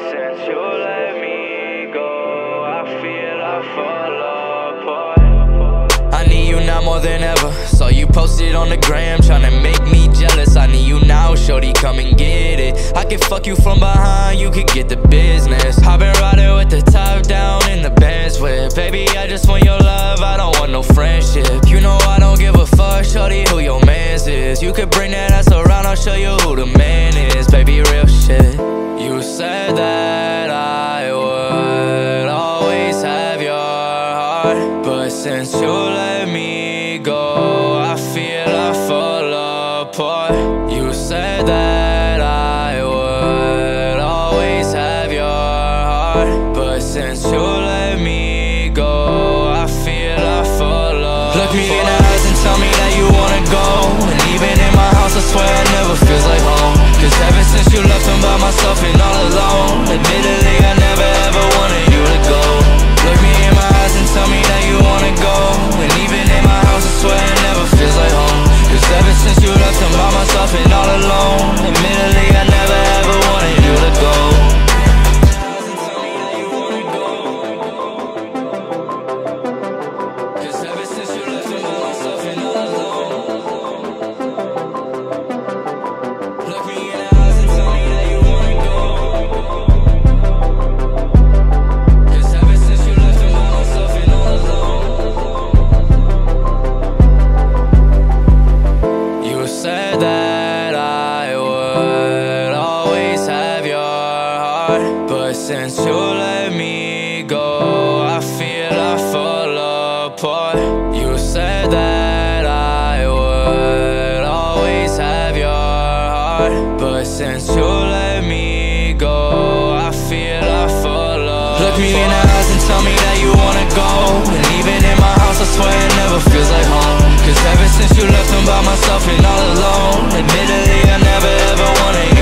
since you let me go, I feel I fall apart. I need you now more than ever. Saw you posted on the gram, tryna make me jealous. I need you now, shorty, come and get it. I can fuck you from behind, you could get the business. I've been riding with the top down in the Benz whip. Baby, I just want your love, I don't want no friendship. You know I don't give a fuck, shorty, who your man's is. You could bring that ass around, I'll show you who the man is. Baby, real shit. You said that I would always have your heart, but since you let me go, I feel I fall apart. You said that I would always have your heart, but since you let me go, I feel I fall apart. Look me in the eyes and tell me that you wanna go, and even in my house I swear it never feels like home. Cause ever since you left, I'm by myself and all alone. Admittedly, I never ever wanted you to go. Look me in my eyes and tell me that you wanna go, and even in my house, I swear it never feels like home. Cause ever since you left, I'm by myself and all alone. Admittedly, I never ever wanted you to go. Cause ever since you left, I'm by myself and all alone. But since you let me go, I feel I fall apart. You said that I would always have your heart, but since you let me go, I feel I fall apart. Look me in the eyes and tell me that you wanna go, and even in my house I swear it never feels like home. Cause ever since you left, I'm by myself and all alone. Admittedly, I never ever wanted you.